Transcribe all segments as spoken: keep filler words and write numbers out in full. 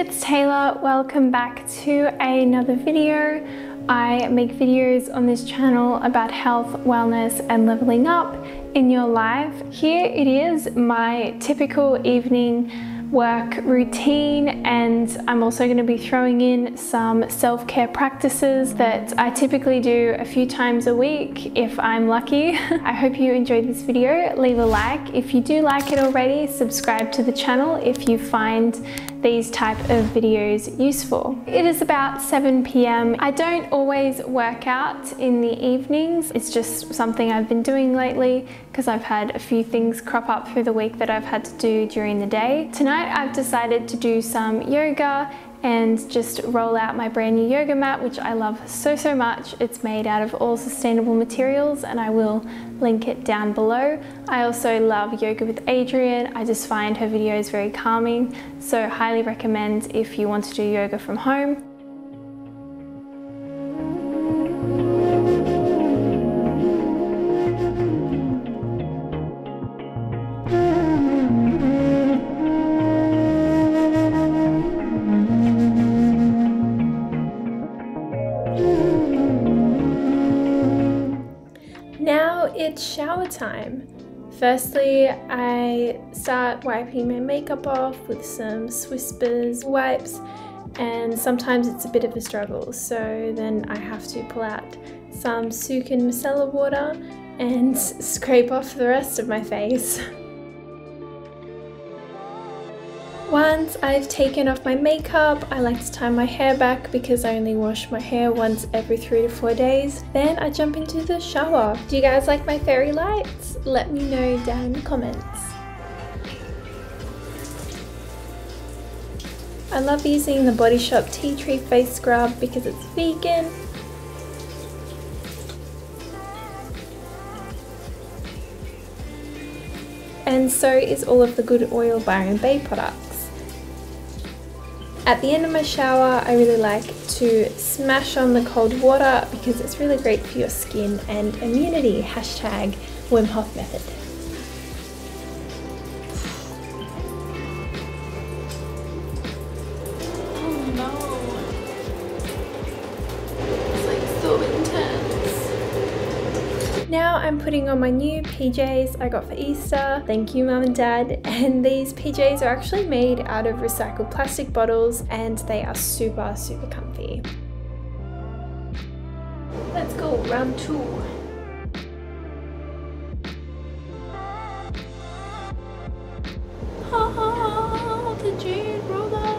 It's Taylor, welcome back to another video. I make videos on this channel about health, wellness and leveling up in your life. Here it is, my typical evening work routine, and I'm also going to be throwing in some self-care practices that I typically do a few times a week if I'm lucky. I hope you enjoyed this video. Leave a like if you do like it already, subscribe to the channel if you find these type of videos useful. It is about seven p m I don't always work out in the evenings. It's just something I've been doing lately because I've had a few things crop up through the week that I've had to do during the day. Tonight I've decided to do some yoga and just roll out my brand new yoga mat, which I love so, so much. It's made out of all sustainable materials and I will link it down below. I also love Yoga with Adriene. I just find her videos very calming, so highly recommend if you want to do yoga from home. It's shower time. Firstly, I start wiping my makeup off with some Swisspers wipes, and sometimes it's a bit of a struggle, so then I have to pull out some Sukin micellar water and scrape off the rest of my face. Once I've taken off my makeup, I like to tie my hair back because I only wash my hair once every three to four days. Then I jump into the shower. Do you guys like my fairy lights? Let me know down in the comments. I love using the Body Shop Tea Tree Face Scrub because it's vegan. And so is all of the Good Oil Byron Bay products. At the end of my shower, I really like to smash on the cold water because it's really great for your skin and immunity. Hashtag Wim Hof Method. Oh no. It's like so intense. Now I'm putting on my new P Js I got for Easter. Thank you, Mum and Dad. And these P Js are actually made out of recycled plastic bottles and they are super, super comfy. Let's go, round two. Oh, the Jade roller!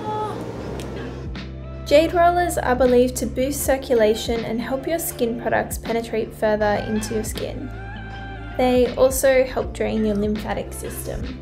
Jade rollers are believed to boost circulation and help your skin products penetrate further into your skin. They also help drain your lymphatic system.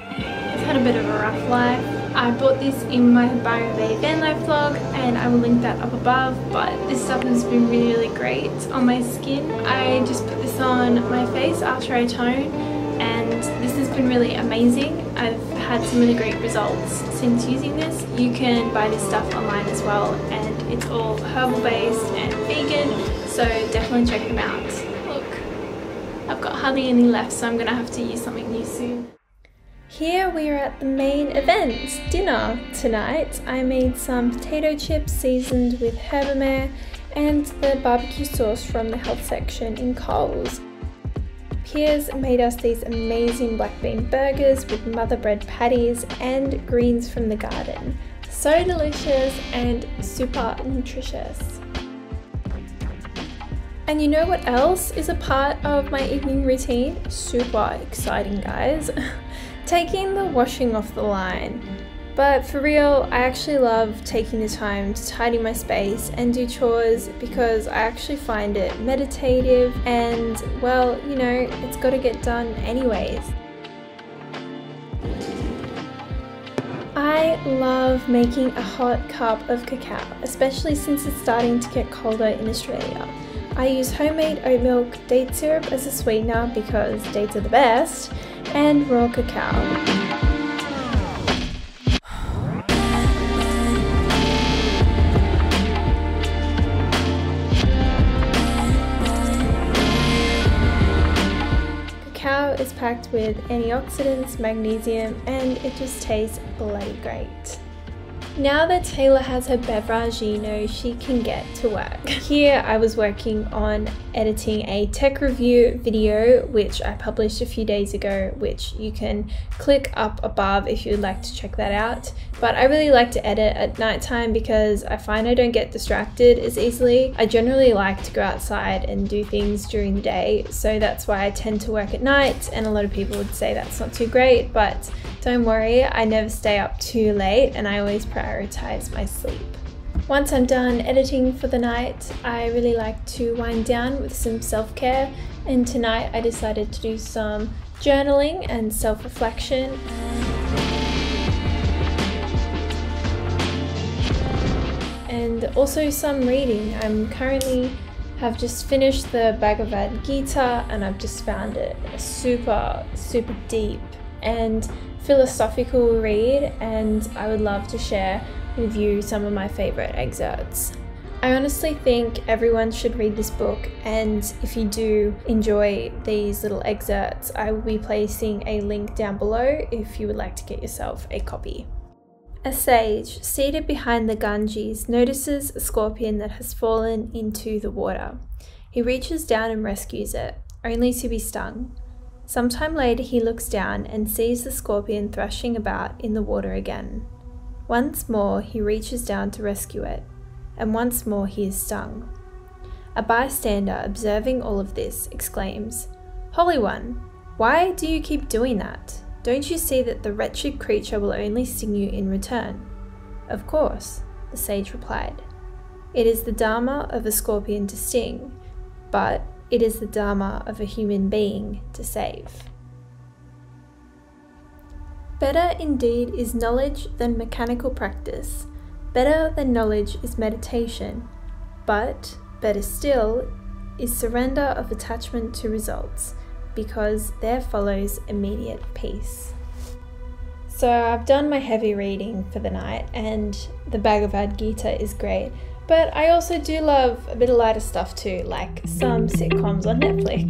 I've had a bit of a rough life. I bought this in my Byron Bay van life vlog and I will link that up above, but this stuff has been really, really great on my skin. I just put this on my face after I tone and this has been really amazing. I've had some really great results since using this. You can buy this stuff online as well and it's all herbal based and vegan, so definitely check them out. Look, I've got hardly any left, so I'm gonna have to use something new soon. Here we are at the main event, dinner. Tonight I made some potato chips seasoned with Herbamare and the barbecue sauce from the health section in Coles. Piers made us these amazing black bean burgers with mother bread patties and greens from the garden. So delicious and super nutritious. And you know what else is a part of my evening routine? Super exciting, guys. Taking the washing off the line. But for real, I actually love taking the time to tidy my space and do chores because I actually find it meditative and, well, you know, it's got to get done anyways. I love making a hot cup of cacao, especially since it's starting to get colder in Australia. I use homemade oat milk, date syrup as a sweetener because dates are the best, and raw cacao. cacao is packed with antioxidants, magnesium, and it just tastes bloody great. Now that Taylor has her beverage, you know, she can get to work. Here I was working on editing a tech review video, which I published a few days ago, which you can click up above if you'd like to check that out. But I really like to edit at nighttime because I find I don't get distracted as easily. I generally like to go outside and do things during the day, so that's why I tend to work at night, and a lot of people would say that's not too great, but don't worry, I never stay up too late and I always prioritize my sleep. Once I'm done editing for the night, I really like to wind down with some self-care, and tonight I decided to do some journaling and self-reflection. And also some reading. I'm currently have just finished the Bhagavad Gita, and I've just found it a super, super deep and philosophical read, and I would love to share with you some of my favorite excerpts. I honestly think everyone should read this book, and if you do enjoy these little excerpts, I will be placing a link down below if you would like to get yourself a copy. A sage, seated behind the Ganges, notices a scorpion that has fallen into the water. He reaches down and rescues it, only to be stung. Sometime later he looks down and sees the scorpion thrashing about in the water again. Once more he reaches down to rescue it, and once more he is stung. A bystander, observing all of this, exclaims, "Holy One, why do you keep doing that? Don't you see that the wretched creature will only sting you in return?" "Of course," the sage replied. "It is the dharma of a scorpion to sting, but it is the dharma of a human being to save." Better indeed is knowledge than mechanical practice. Better than knowledge is meditation. But better still is surrender of attachment to results, because there follows immediate peace. So I've done my heavy reading for the night, and the Bhagavad Gita is great. But I also do love a bit of lighter stuff too, like some sitcoms on Netflix.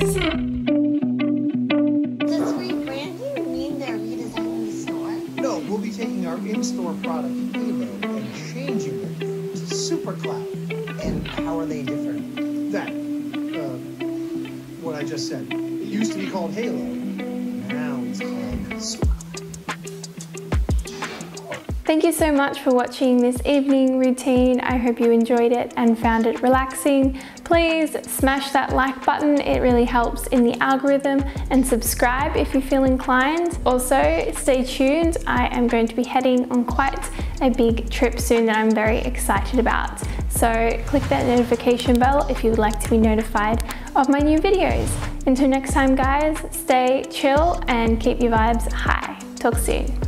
Does rebranding mean they're redesigning the store? No, we'll be taking our in-store product Evo and changing it to SuperCloud. And how are they different? That, uh, what I just said. It used to be called Halo, now it's called SuperCloud. Thank you so much for watching this evening routine. I hope you enjoyed it and found it relaxing. Please smash that like button. It really helps in the algorithm, and subscribe if you feel inclined. Also, stay tuned. I am going to be heading on quite a big trip soon that I'm very excited about. So click that notification bell if you would like to be notified of my new videos. Until next time, guys, stay chill and keep your vibes high. Talk soon.